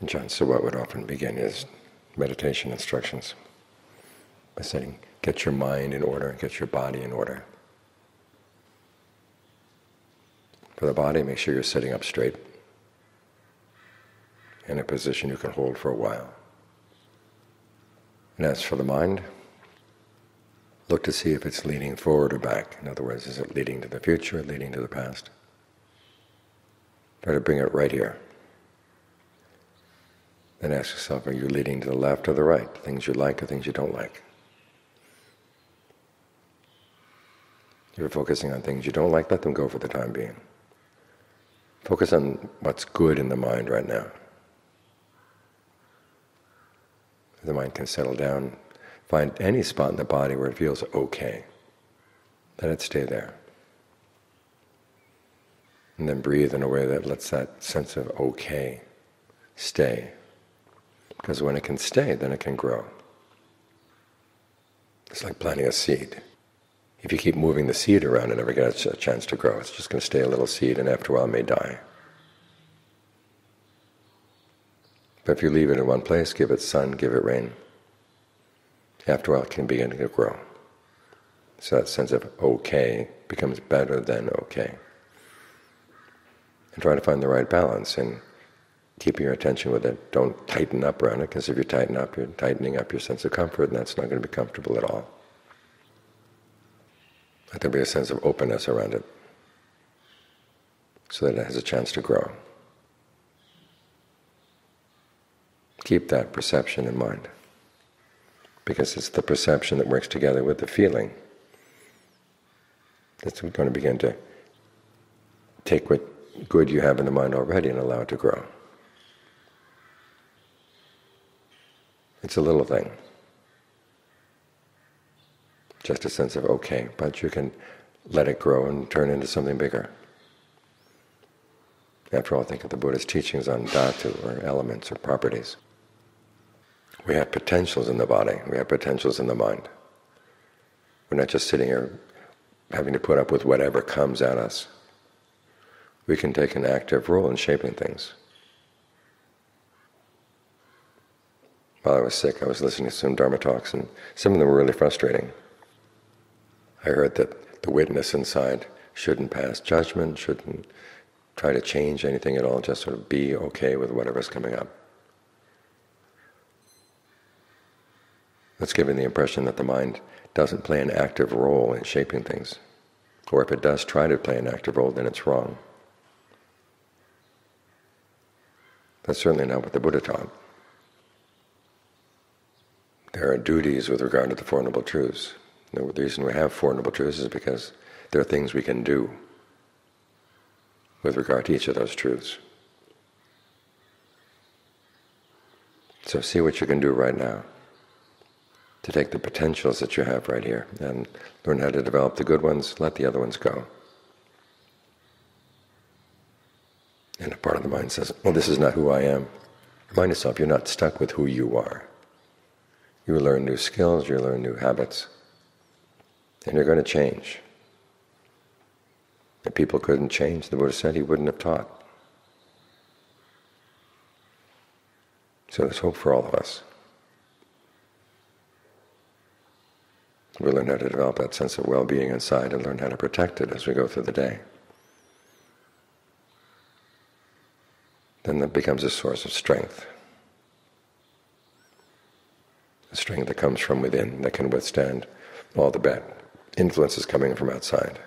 And John Suwat would often begin his meditation instructions by saying, get your mind in order, get your body in order. For the body, make sure you're sitting up straight in a position you can hold for a while. And as for the mind, look to see if it's leaning forward or back. In other words, is it leading to the future, leading to the past? Try to bring it right here. Then ask yourself, are you leading to the left or the right? Things you like or things you don't like? If you're focusing on things you don't like, let them go for the time being. Focus on what's good in the mind right now. The mind can settle down. Find any spot in the body where it feels okay. Let it stay there. And then breathe in a way that lets that sense of okay stay. Because when it can stay, then it can grow. It's like planting a seed. If you keep moving the seed around, it never gets a chance to grow. It's just going to stay a little seed, and after a while it may die. But if you leave it in one place, give it sun, give it rain, after a while it can begin to grow. So that sense of okay becomes better than okay. And try to find the right balance in keeping your attention with it. Don't tighten up around it, because if you tighten up, you're tightening up your sense of comfort, and that's not going to be comfortable at all. Let there be a sense of openness around it, so that it has a chance to grow. Keep that perception in mind, because it's the perception that works together with the feeling that's going to begin to take what good you have in the mind already and allow it to grow. It's a little thing, just a sense of okay, but you can let it grow and turn into something bigger. After all, think of the Buddha's teachings on dhatu, or elements, or properties. We have potentials in the body, we have potentials in the mind. We're not just sitting here having to put up with whatever comes at us. We can take an active role in shaping things. While I was sick, I was listening to some Dharma talks, and some of them were really frustrating. I heard that the witness inside shouldn't pass judgment, shouldn't try to change anything at all, just sort of be okay with whatever's coming up. That's giving the impression that the mind doesn't play an active role in shaping things. Or if it does try to play an active role, then it's wrong. That's certainly not what the Buddha taught. There are duties with regard to the Four Noble Truths. The reason we have Four Noble Truths is because there are things we can do with regard to each of those truths. So see what you can do right now to take the potentials that you have right here, and learn how to develop the good ones, let the other ones go. And a part of the mind says, well, this is not who I am. Remind yourself, you're not stuck with who you are. You learn new skills, you learn new habits, and you're going to change. If people couldn't change, the Buddha said, he wouldn't have taught. So there's hope for all of us. We learn how to develop that sense of well-being inside and learn how to protect it as we go through the day. Then that becomes a source of strength. A strength that comes from within, that can withstand all the bad influences coming from outside.